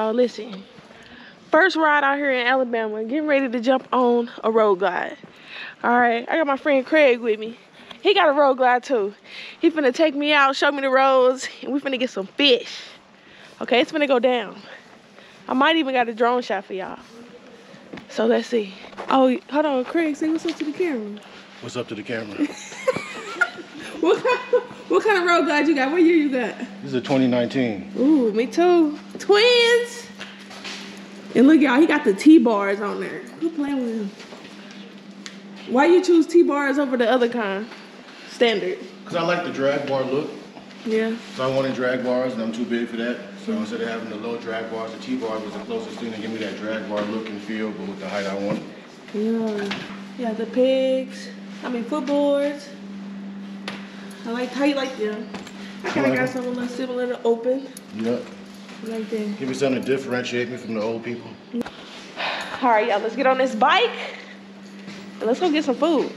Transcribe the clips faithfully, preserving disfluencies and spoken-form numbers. y'all, listen. First ride out here in Alabama, getting ready to jump on a road glide. All right, I got my friend Craig with me. He got a road glide too. He finna take me out, show me the roads, and we finna get some fish. Okay, it's finna go down. I might even got a drone shot for y'all. So let's see. Oh, hold on, Craig, say what's up to the camera. What's up to the camera? What kind of, what kind of road glide you got? What year you got? This is a twenty nineteen. Ooh, me too. Twins. And look, y'all, he got the T-bars on there. Who playing with him? Why you choose T-bars over the other kind? Standard. Because I like the drag bar look. Yeah. So I wanted drag bars, and I'm too big for that. So instead of having the low drag bars, the T-bar was the closest thing to give me that drag bar look and feel, but with the height I wanted. Yeah. Yeah, the pegs. I mean, footboards. I like how you like them. I kind of like got them. Something a little similar to open. Yep. Like that. Give me something to differentiate me from the old people. All right, y'all, let's get on this bike. And let's go get some food.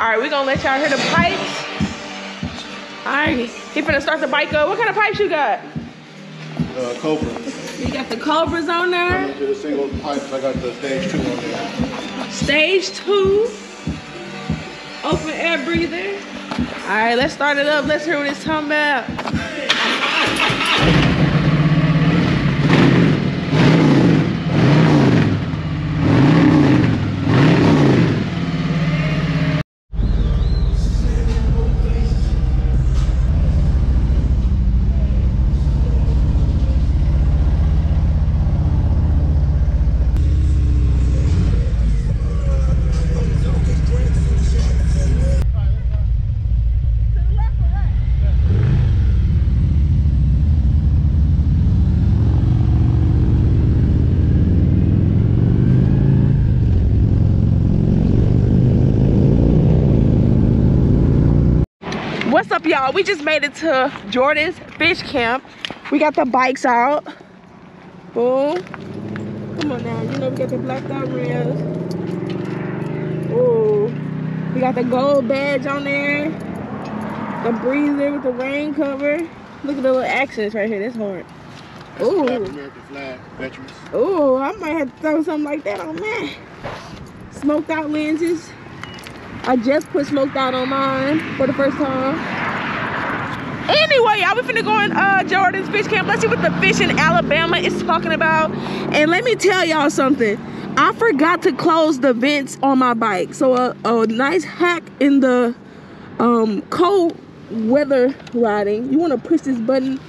All right, we're going to let y'all hear the pipes. All right, he finna start the bike up. What kind of pipes you got? Uh, Cobra. You got the Cobras on there? I did a single pipes. I got the stage two on there. Stage two. Open air breather. All right, let's start it up. Let's hear what it's talking about. Y'all, we just made it to Jordan's Fish Camp. We got the bikes out. Boom. Come on now, you know we got the blacked out rims. Ooh. We got the gold badge on there. The breather with the rain cover. Look at the little accents right here. That's hard. Ooh. That's American flag, veterans. Ooh, I might have to throw something like that on that. Smoked out lenses. I just put smoked out on mine for the first time. Anyway, y'all, we finna go in uh, Jordan's Fish Camp. Let's see what the fish in Alabama is talking about. And let me tell y'all something. I forgot to close the vents on my bike. So a, a nice hack in the um, cold weather riding, you wanna push this button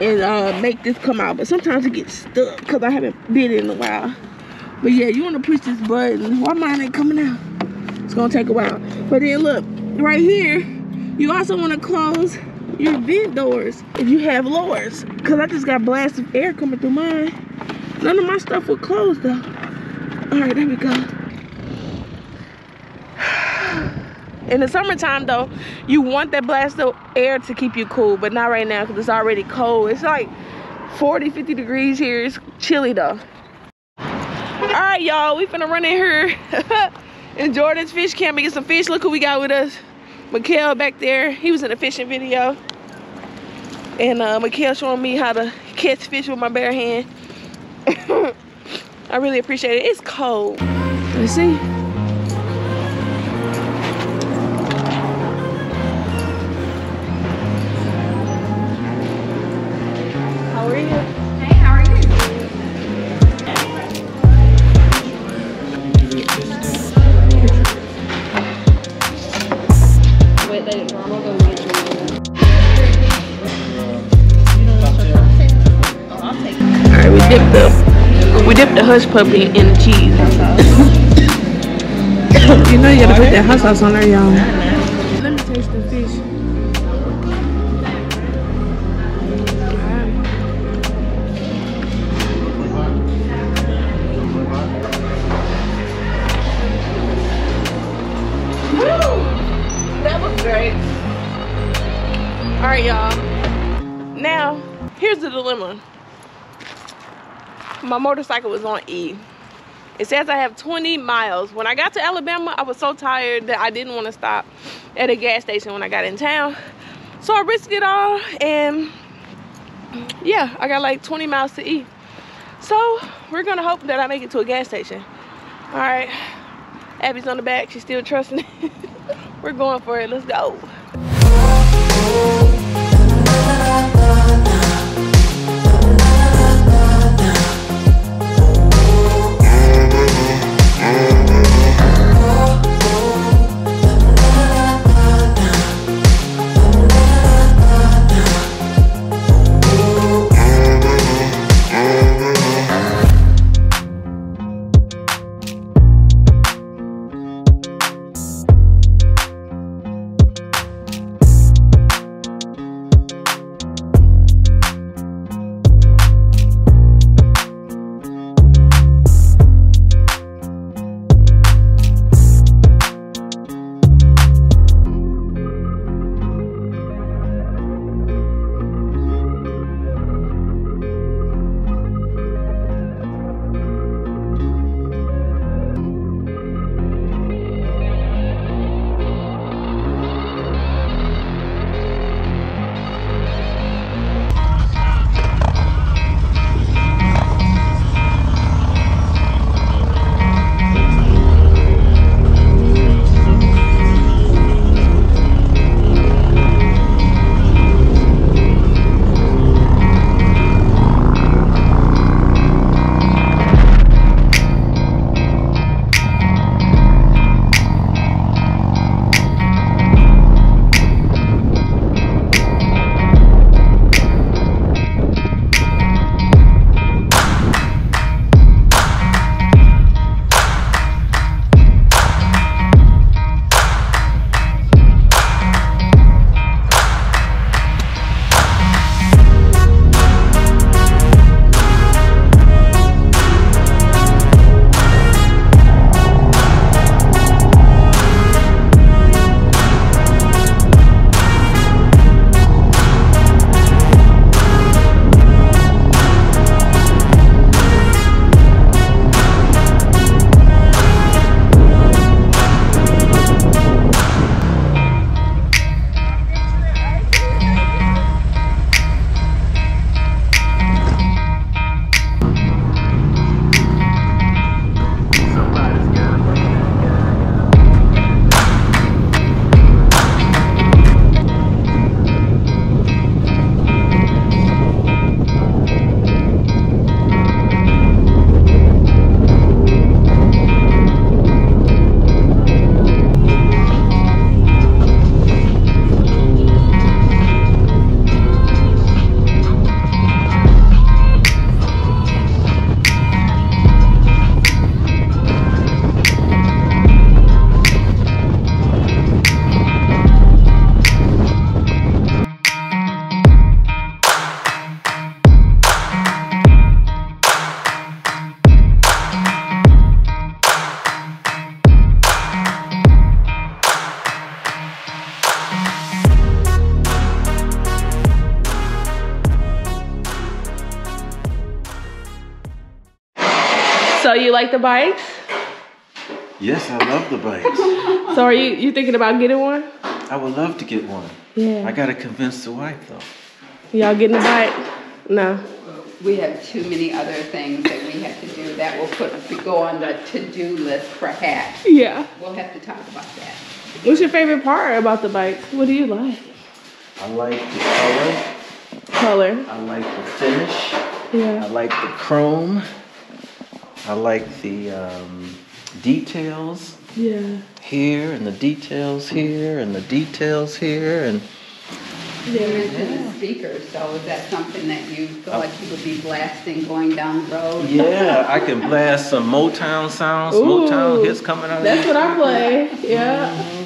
and uh, make this come out. But sometimes it gets stuck because I haven't been in a while. But yeah, you wanna push this button. Why mine ain't coming out? It's gonna take a while. But then look, right here, you also wanna close your vent doors if you have lowers, because I just got blasts of air coming through mine. None of my stuff was closed though. All right, there we go. In the summertime though, you want that blast of air to keep you cool, but not right now because it's already cold. It's like forty, fifty degrees here. It's chilly though. All right, y'all, we finna run in here in Jordan's Fish Camp and get some fish. Look who we got with us. Mikhail back there, he was in a fishing video. And uh, Mikhail showing me how to catch fish with my bare hand. I really appreciate it. It's cold. Let's see. How are you? Hey, how are you? Wait, they normal go get you. Alright, we dipped the we dipped the hush puppy in the cheese. You know you gotta put that hot sauce on there, y'all. Let me taste the fish. Woo! That was great. Alright, y'all. Now, here's the dilemma. My motorcycle was on E. It says I have twenty miles. When I got to Alabama, I was so tired that I didn't want to stop at a gas station when I got in town. So I risked it all and yeah, I got like twenty miles to eat. So we're gonna hope that I make it to a gas station. All right, Abby's on the back. She's still trusting it. We're going for it. Let's go. So you like the bikes? Yes, I love the bikes. So are you, you thinking about getting one? I would love to get one. Yeah. I gotta convince the wife though. Y'all getting a bike? No. We have too many other things that we have to do that will put go on the to-do list perhaps. Yeah. We'll have to talk about that. What's your favorite part about the bike? What do you like? I like the color. Color. I like the finish. Yeah. I like the chrome. I like the um, details yeah. here, and the details here, and the details here, and there is yeah. a speaker. So is that something that you feel uh, like you would be blasting going down the road? Yeah, I can blast some Motown sounds, Ooh, Motown hits coming out. That's of what I play. Yeah. Mm-hmm.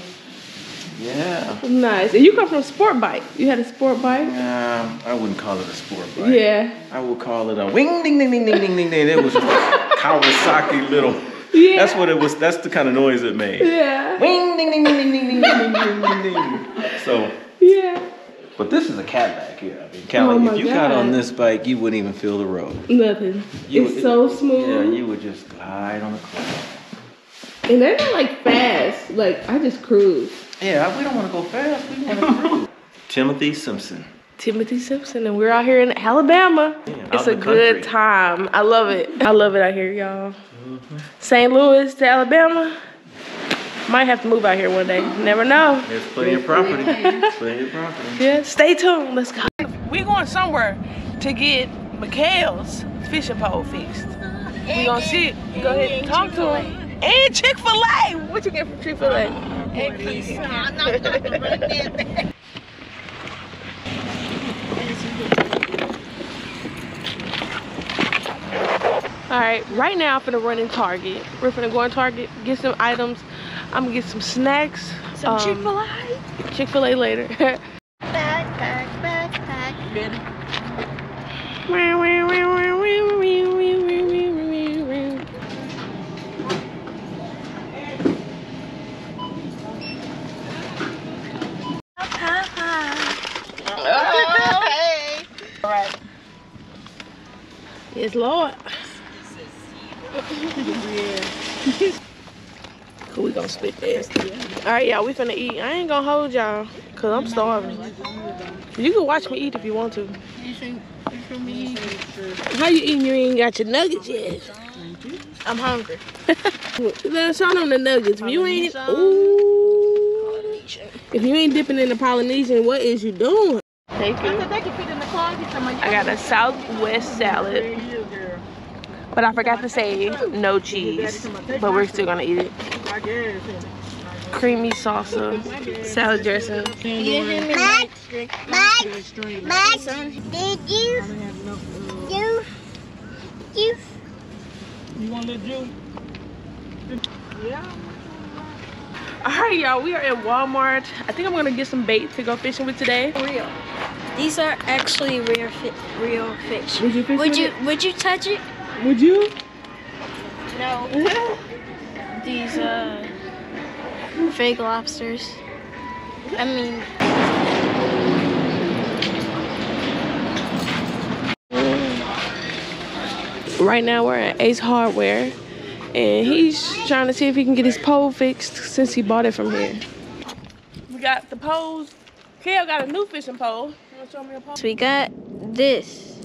Yeah. Nice. And you come from a sport bike. You had a sport bike. Um, I wouldn't call it a sport bike. Yeah. I would call it a wing ding ding ding ding ding ding ding. It was. A Kawasaki little. Yeah. That's what it was. That's the kind of noise it made. Yeah. Wing, ding, ding, ding, ding, ding, ding, ding, ding, ding. So. Yeah. But this is a Cadillac here. Yeah. I mean, Cadillac. Oh my if you God. got on this bike, you wouldn't even feel the road. Nothing. You it's would, so it, smooth. Yeah, you would just glide on the cloud. And they're not like fast. Like I just cruise. Yeah, we don't want to go fast. We want to cruise. Timothy Simpson. Timothy Simpson, and we're out here in Alabama. Man, it's a good time. I love it. I love it out here, y'all. Mm-hmm. Saint Louis to Alabama. Might have to move out here one day. You never know. There's plenty of property. There's plenty of property. Yeah, stay tuned. Let's go. We're going somewhere to get Mikhail's fishing pole fixed. We're going to see it. Go ahead and talk to him. And Chick-fil-A. What you get from Chick-fil-A? And pizza. I'm not going to run that. All right, right now I'm finna run in Target. We're finna go in Target, get some items. I'm gonna get some snacks. Some um, Chick-fil-A? Chick-fil-A later. Backpack, backpack. Good. Oh, hey. All right. Yes, Lord. Yeah. We gonna split that. All right, y'all, we finna eat. I ain't gonna hold y'all, cause I'm starving. You can watch me eat if you want to. How you eating? You ain't got your nuggets yet. I'm hungry. Let's on on the nuggets. If you ain't, ooh, if you ain't dipping in the Polynesian, what is you doing? Thank you. I got a Southwest salad, but I forgot to say no cheese, but we're still gonna eat it. Creamy salsa, salad dressing. Mike, Mike, Mike, did you, you, you? You want to do? Yeah. All right, y'all, we are at Walmart. I think I'm gonna get some bait to go fishing with today. Real. These are actually real, fi real fish. Would you fish would you, it? Would you touch it? Would you? No. These uh, fake lobsters. I mean. Right now we're at Ace Hardware, and he's trying to see if he can get his pole fixed since he bought it from here. We got the poles. Kale got a new fishing pole. You wanna show me the pole? So we got this.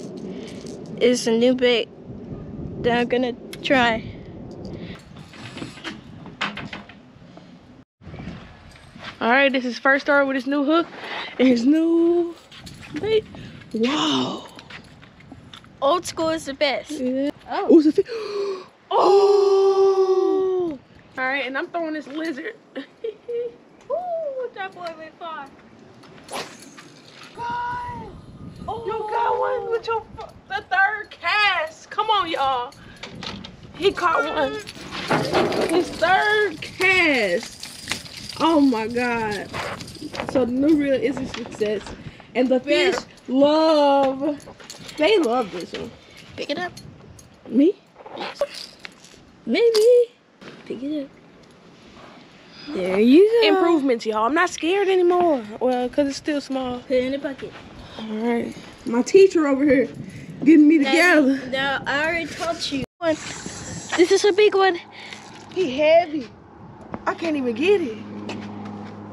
It's a new bait that I'm gonna try. All right, this is first start with his new hook and his new bait. Wow. Old school is the best. Yeah. Oh. Ooh, a oh. All right, and I'm throwing this lizard. Ooh, that boy went far. God. Oh. You got one with your the third cast. Come on, y'all. He caught one. His third cast. Oh my God. So the new reel is a success. And the fish love, they love this one. Pick it up. Me? Yes. Maybe. Pick it up. There you go. Improvements, y'all. I'm not scared anymore. Well, because it's still small. Put it in the bucket. All right. My teacher over here getting me together. Now, now I already taught you. This is a big one. He heavy. I can't even get it.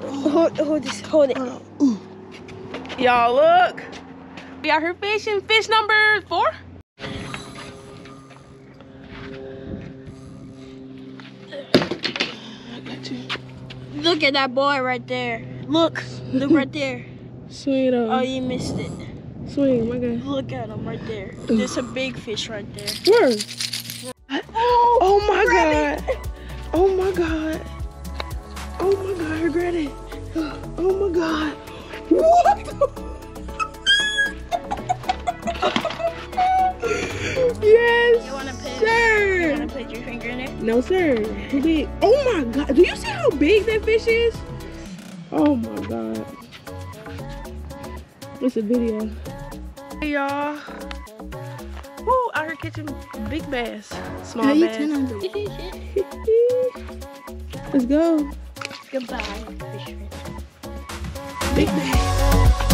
Hold, hold this. Hold it. Uh, Y'all look. We out here fishing. Fish number four. I got you. Look at that boy right there. Look. Look right there. Sweet. Oh, you missed it. Swing, my God. Look at him right there. There's a big fish right there. Where? Oh, oh my God. It. Oh my God. Oh my God, I regret it. Oh my God. What? Yes. You wanna put sir. You wanna put your finger in it? No, sir. Big. Oh my God. Do you see how big that fish is? Oh my God. It's a video. Hey y'all. Woo, out here catching big bass. Small bass. Let's go. Goodbye, fish friend. Big bass.